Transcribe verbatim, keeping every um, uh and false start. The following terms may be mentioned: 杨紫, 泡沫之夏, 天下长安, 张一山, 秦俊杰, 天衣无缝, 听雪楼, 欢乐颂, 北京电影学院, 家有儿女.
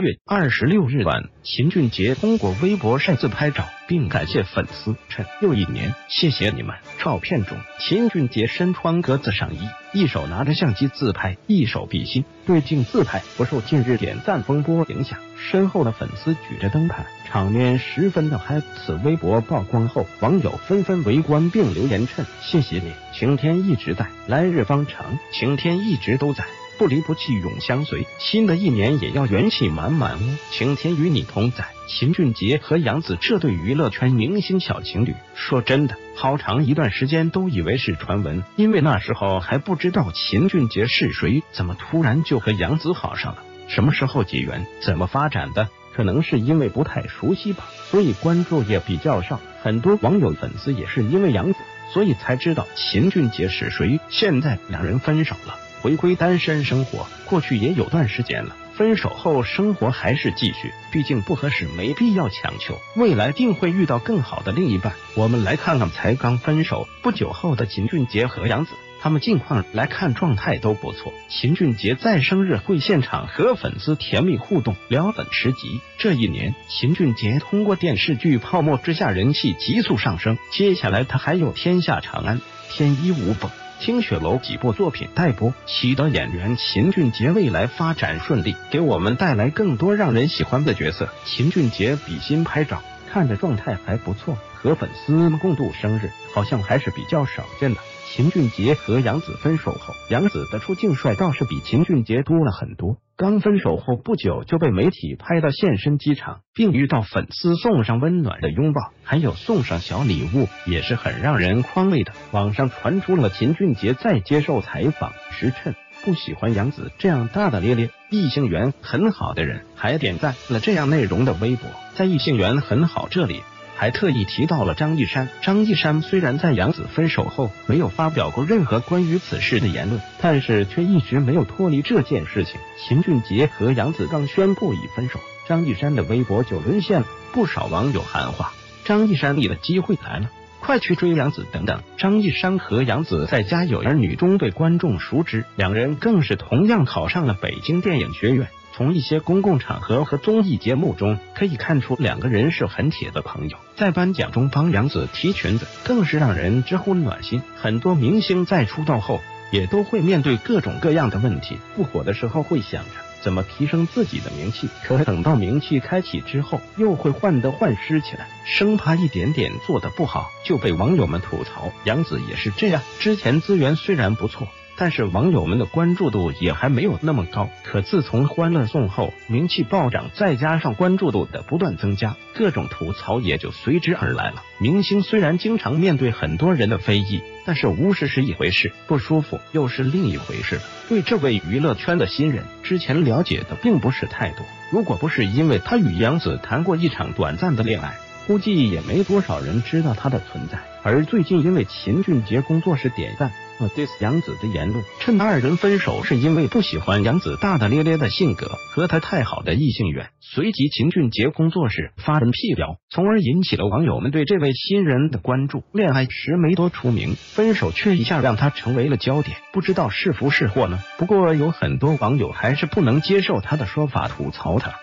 八月二十六日晚，秦俊杰通过微博晒自拍照，并感谢粉丝：“趁又一年，谢谢你们。”照片中，秦俊杰身穿格子上衣，一手拿着相机自拍，一手比心对镜自拍。不受近日点赞风波影响，身后的粉丝举着灯牌，场面十分的嗨。此微博曝光后，网友纷纷围观并留言：“趁谢谢你，晴天一直在，来日方长，晴天一直都在。”不离不弃永相随，新的一年也要元气满满哦！晴天与你同在。秦俊杰和杨紫这对娱乐圈明星小情侣，说真的，好长一段时间都以为是传闻，因为那时候还不知道秦俊杰是谁，怎么突然就和杨紫好上了？什么时候结缘？怎么发展的？可能是因为不太熟悉吧，所以关注也比较少。很多网友粉丝也是因为杨紫，所以才知道秦俊杰是谁。现在两人分手了，回归单身生活，过去也有段时间了。分手后生活还是继续，毕竟不合适没必要强求，未来定会遇到更好的另一半。我们来看看才刚分手不久后的秦俊杰和杨紫，他们近况来看状态都不错。秦俊杰在生日会现场和粉丝甜蜜互动，聊粉十集。这一年，秦俊杰通过电视剧《泡沫之夏》人气急速上升，接下来他还有《天下长安》《天衣无缝》听雪楼几部作品待播，喜得演员秦俊杰未来发展顺利，给我们带来更多让人喜欢的角色。秦俊杰比心拍照，看着状态还不错，和粉丝共度生日好像还是比较少见的。秦俊杰和杨紫分手后，杨紫的出镜帅倒是比秦俊杰多了很多。刚分手后不久就被媒体拍到现身机场，并遇到粉丝送上温暖的拥抱，还有送上小礼物，也是很让人宽慰的。网上传出了秦俊杰在接受采访时称不喜欢杨紫这样大大咧咧、异性缘很好的人，还点赞了这样内容的微博。在异性缘很好这里，还特意提到了张一山。张一山虽然在杨紫分手后没有发表过任何关于此事的言论，但是却一直没有脱离这件事情。秦俊杰和杨紫刚宣布已分手，张一山的微博就沦陷了，不少网友喊话：“张一山，你的机会来了，快去追杨紫！”等等。张一山和杨紫在《家有儿女》中被观众熟知，两人更是同样考上了北京电影学院。从一些公共场合和综艺节目中可以看出，两个人是很铁的朋友。在颁奖中帮杨紫提裙子，更是让人直呼暖心。很多明星在出道后也都会面对各种各样的问题，不火的时候会想着怎么提升自己的名气，可等到名气开启之后，又会患得患失起来，生怕一点点做得不好就被网友们吐槽。杨紫也是这样，之前资源虽然不错，但是网友们的关注度也还没有那么高，可自从《欢乐颂》后名气暴涨，再加上关注度的不断增加，各种吐槽也就随之而来了。明星虽然经常面对很多人的非议，但是无视是一回事，不舒服又是另一回事了。对这位娱乐圈的新人，之前了解的并不是太多，如果不是因为他与杨紫谈过一场短暂的恋爱，估计也没多少人知道他的存在。而最近因为秦俊杰工作室点赞diss 杨紫的言论，趁二人分手是因为不喜欢杨紫大大咧咧的性格和她太好的异性缘，随即秦俊杰工作室发人辟谣，从而引起了网友们对这位新人的关注。恋爱时没多出名，分手却一下让他成为了焦点，不知道是福是祸呢？不过有很多网友还是不能接受他的说法，吐槽他。